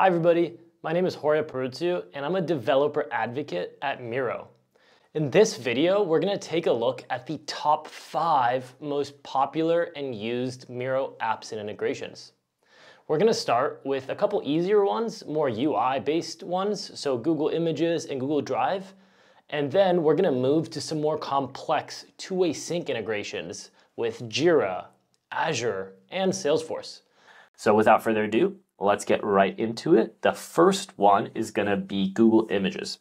Hi everybody, my name is Horea Porutiu and I'm a developer advocate at Miro. In this video, we're gonna take a look at the top 5 most popular and used Miro apps and integrations. We're gonna start with a couple easier ones, more UI-based ones, so Google Images and Google Drive, and then we're gonna move to some more complex two-way sync integrations with Jira, Azure, and Salesforce. So without further ado, let's get right into it. The first one is going to be Google Images.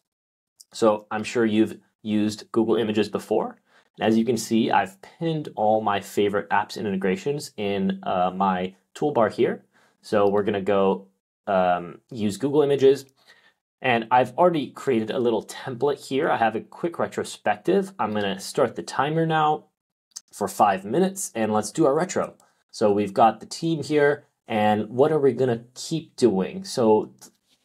So I'm sure you've used Google Images before. And as you can see, I've pinned all my favorite apps and integrations in my toolbar here. So we're going to go use Google Images. And I've already created a little template here. I have a quick retrospective. I'm going to start the timer now for 5 minutes and let's do our retro. So we've got the team here. And what are we gonna keep doing? So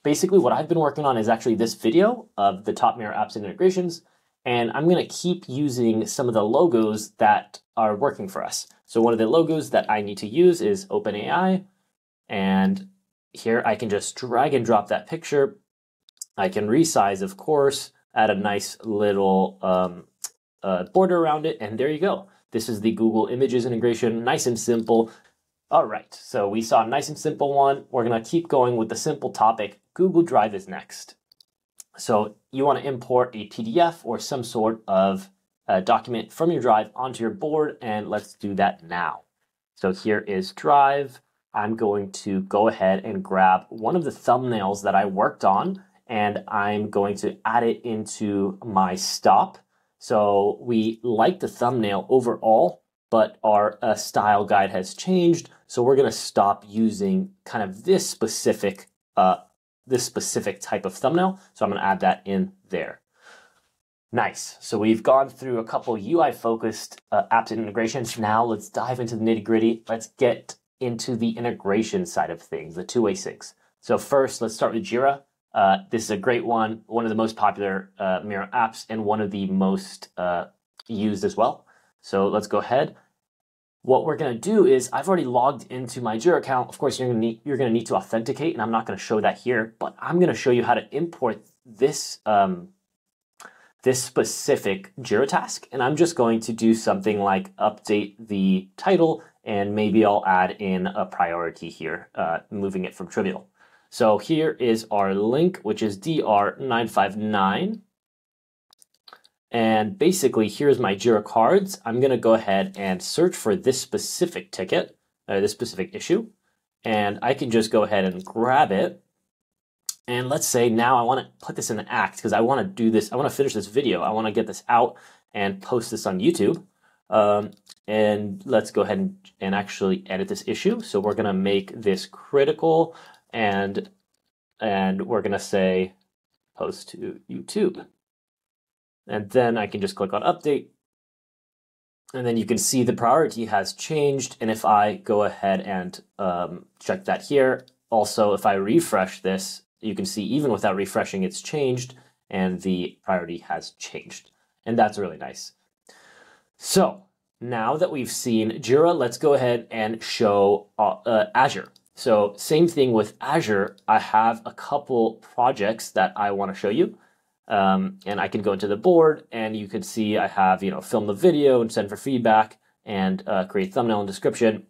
basically what I've been working on is actually this video of the top Miro apps and integrations. And I'm gonna keep using some of the logos that are working for us. So one of the logos that I need to use is OpenAI. And here I can just drag and drop that picture. I can resize, of course, add a nice little border around it. And there you go. This is the Google Images integration, nice and simple. All right, so we saw a nice and simple one. We're gonna keep going with the simple topic. Google Drive is next. So you wanna import a PDF or some sort of document from your Drive onto your board, and let's do that now. So here is Drive. I'm going to go ahead and grab one of the thumbnails that I worked on, and I'm going to add it into my stop. So we like the thumbnail overall, but our style guide has changed. So we're gonna stop using kind of this specific type of thumbnail. So I'm gonna add that in there. Nice, so we've gone through a couple UI-focused apps and integrations. Now let's dive into the nitty-gritty. Let's get into the integration side of things, the two-way syncs. So first, let's start with Jira. This is a great one, one of the most popular Miro apps and one of the most used as well. So let's go ahead. What we're gonna do is I've already logged into my Jira account. Of course, you're gonna need to authenticate, and I'm not gonna show that here, but I'm gonna show you how to import this, this specific Jira task. And I'm just going to do something like update the title, and maybe I'll add in a priority here, moving it from trivial. So here is our link, which is DR959. And basically, here's my Jira cards. I'm gonna go ahead and search for this specific ticket, this specific issue. And I can just go ahead and grab it. And let's say now I wanna put this in an act because I wanna do this, I wanna finish this video. I wanna get this out and post this on YouTube. And let's go ahead and actually edit this issue. So we're gonna make this critical and we're gonna say post to YouTube. And then I can just click on update. And then you can see the priority has changed. And if I go ahead and check that here, also if I refresh this, you can see even without refreshing, it's changed and the priority has changed. And that's really nice. So now that we've seen Jira, let's go ahead and show Azure. So same thing with Azure. I have a couple projects that I want to show you. And I can go into the board and you can see I have, you know, film the video and send for feedback and create thumbnail and description.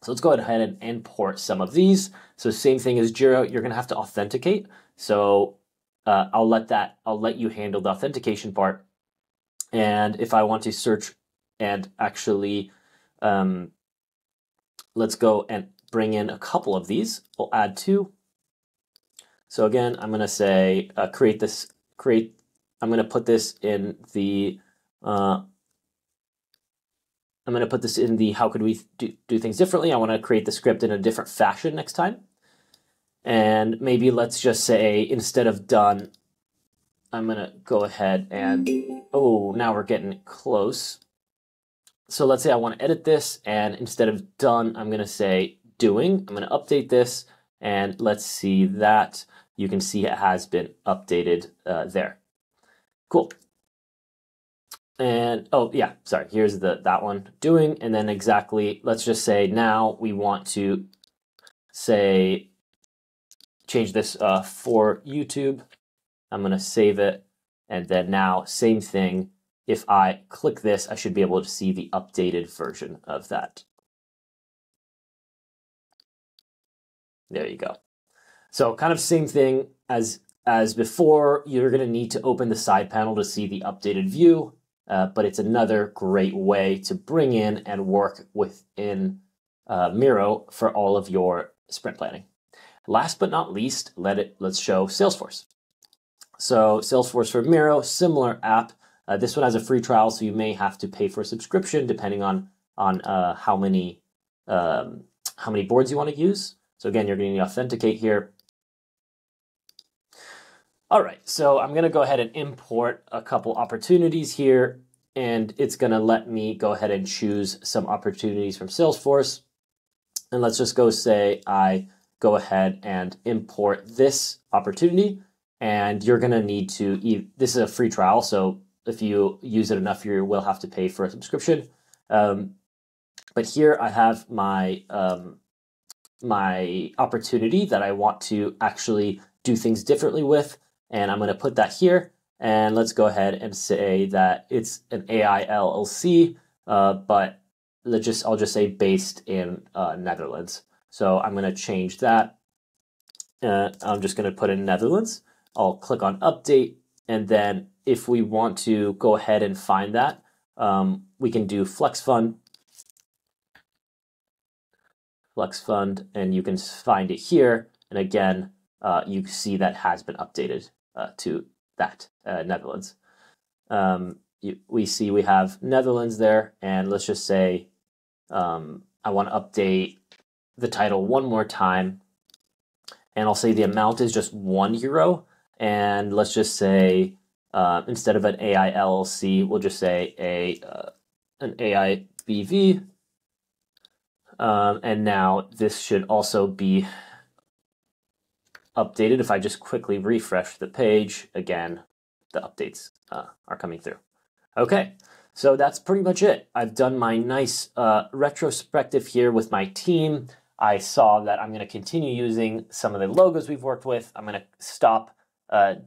So let's go ahead and import some of these. So same thing as Jira, you're going to have to authenticate. So I'll let you handle the authentication part. And if I want to search and actually, let's go and bring in a couple of these. We'll add 2. So again, I'm going to say, I'm going to put this in the, how could we do things differently? I want to create the script in a different fashion next time. And maybe let's just say instead of done, I'm going to go ahead and, oh, now we're getting close. So let's say I want to edit this and instead of done, I'm going to say doing. I'm going to update this and let's see that. You can see it has been updated there. Cool. And oh yeah, sorry, here's that one doing, and then exactly, let's just say now we want to say change this for YouTube. I'm going to save it. And then now, same thing. If I click this, I should be able to see the updated version of that. There you go. So kind of same thing as before. You're going to need to open the side panel to see the updated view, but it's another great way to bring in and work within Miro for all of your sprint planning. Last but not least, let's show Salesforce. So Salesforce for Miro, similar app. This one has a free trial, so you may have to pay for a subscription depending on how many boards you want to use. So again, you're going to need to authenticate here. All right, so I'm going to go ahead and import a couple opportunities here, and it's going to let me go ahead and choose some opportunities from Salesforce. And let's just go say I go ahead and import this opportunity, and you're going to need to, this is a free trial, so if you use it enough, you will have to pay for a subscription. But here I have my my opportunity that I want to actually do things differently with, and I'm going to put that here. And let's go ahead and say that it's an AI LLC, but I'll just say based in Netherlands. So I'm going to change that. I'm just going to put in Netherlands. I'll click on update, and then if we want to go ahead and find that, we can do Flex Fund, and you can find it here. And again, you see that has been updated to that Netherlands. We see we have Netherlands there, and let's just say I want to update the title one more time, and I'll say the amount is just €1, and let's just say instead of an AI LLC, we'll just say an AI BV. And now this should also be updated. If I just quickly refresh the page, again, the updates are coming through. Okay, so that's pretty much it. I've done my nice retrospective here with my team. I saw that I'm going to continue using some of the logos we've worked with. I'm going to stop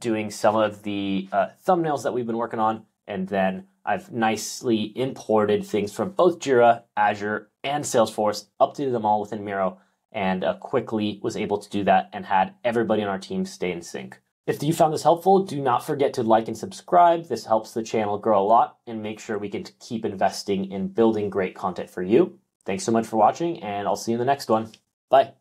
doing some of the thumbnails that we've been working on, and then I've nicely imported things from both Jira, Azure, and Salesforce, updated them all within Miro, and quickly was able to do that and had everybody on our team stay in sync. If you found this helpful, do not forget to like and subscribe. This helps the channel grow a lot and make sure we can keep investing in building great content for you. Thanks so much for watching, and I'll see you in the next one. Bye.